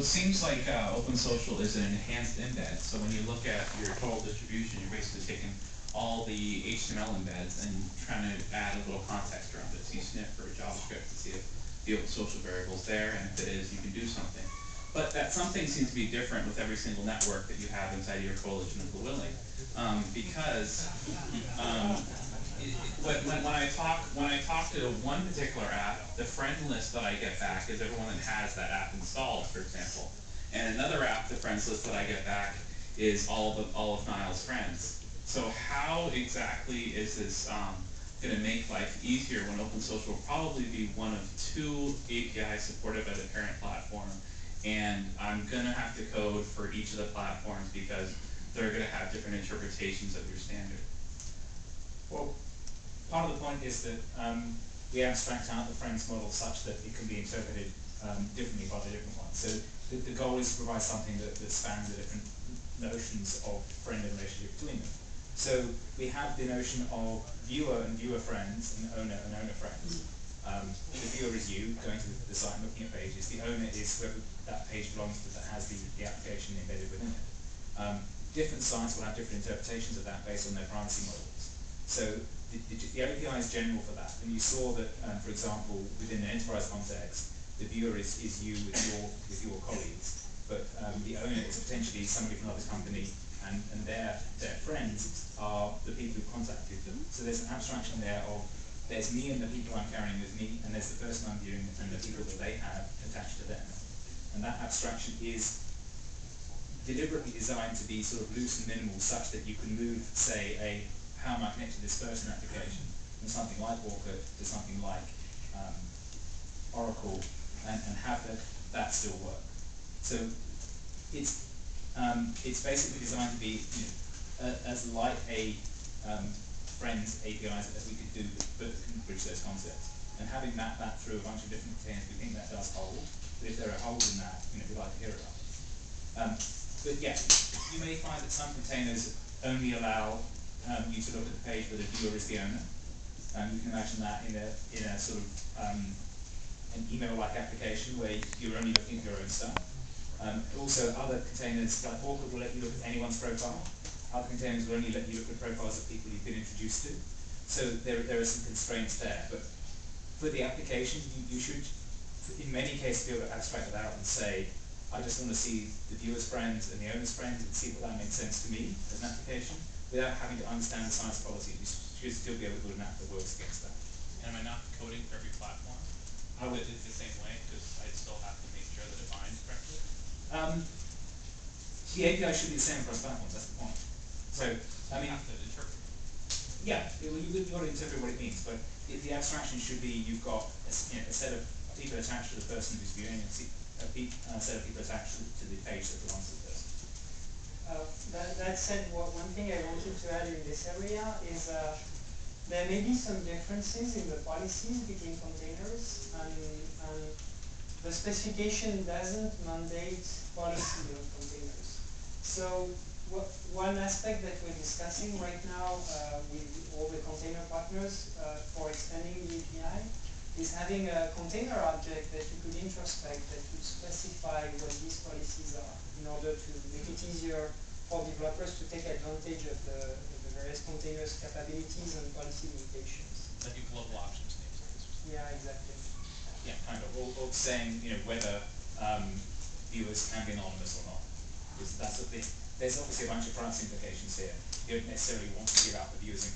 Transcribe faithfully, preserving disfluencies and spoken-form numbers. It seems like uh, OpenSocial is an enhanced embed, so when you look at your total distribution, you're basically taking all the H T M L embeds and trying to add a little context around it. So you sniff for JavaScript to see if the OpenSocial variable's there, and if it is, you can do something. But that something seems to be different with every single network that you have inside your coalition of the willing, um, because um, it, when, when, when I talk when I talk to one particular app, the friend list that I get back is everyone that has that app installed, for example, and another app, the friends list that I get back is all of all of Niall's friends. So how exactly is this um, going to make life easier when OpenSocial will probably be one of two A P Is supported by the parent platform? And I'm going to have to code for each of the platforms because they're going to have different interpretations of your standard. Well, part of the point is that um, we abstract out the friends model such that it can be interpreted um, differently by the different ones. So the, the goal is to provide something that, that spans the different notions of friend and relationship between them. So we have the notion of viewer and viewer friends and owner and owner friends. Mm-hmm. Um, the viewer is you, going to the site and looking at pages. The owner is whoever that page belongs to that has the, the application embedded within it. Um, different sites will have different interpretations of that based on their privacy models. So the, the, the A P I is general for that. And you saw that, um, for example, within an enterprise context, the viewer is, is you with your, with your colleagues, but um, the owner is potentially somebody from another company, and, and their, their friends are the people who contacted them. So there's an abstraction there of there's me and the people I'm carrying with me, and there's the person I'm viewing and the people that they have attached to them. And that abstraction is deliberately designed to be sort of loose and minimal, such that you can move, say, a how am I connected to this person application from something like Orkut to something like um, Oracle, and, and have that, that still work. So it's, um, it's basically designed to be, you know, a, as like a um, friends A P Is that we could do that can bridge those concepts. And having mapped that through a bunch of different containers, we think that does hold. But if there are holes in that, you know, we'd like to hear about it. Um, but yeah, you may find that some containers only allow um, you to look at the page where the viewer is the owner. Um, you can imagine that in a in a sort of um, an email-like application where you're only looking at your own stuff. Um, also, other containers like Orkut will let you look at anyone's profile. Other containers will only let you look at profiles of people you've been introduced to. So there, there are some constraints there. But for the application, you, you should, in many cases, be able to abstract that out and say, I just want to see the viewer's friends and the owner's friends and see what that makes sense to me as an application, without having to understand the science policy. You should still be able to build an app that works against that. And am I not coding for every platform? I would do it the same way, because I still have to make sure that it binds correctly. Um, the A P I should be the same across platforms. That's the point. So, I mean, you have to interpret. Yeah, you, you, you've got to interpret what it means, but it, the abstraction should be you've got a, you know, a set of people attached to the person who's viewing, a, a, pe a set of people attached to, to the page that belongs to the person. Uh, that, that said, what, one thing I wanted to add in this area is uh, there may be some differences in the policies between containers, and, and the specification doesn't mandate policy of containers. So, one aspect that we're discussing right now uh, with all the container partners uh, for extending the A P I is having a container object that you could introspect, that would specify what these policies are in order to make it easier for developers to take advantage of the, of the various containers' capabilities and policy limitations. Like a global options things like this. Yeah, exactly. Yeah, kind of. Or, or saying, you know, whether um, viewers can be anonymous or not. Because that's a bit. There's obviously a bunch of privacy implications here. You don't necessarily want to give out the viewer's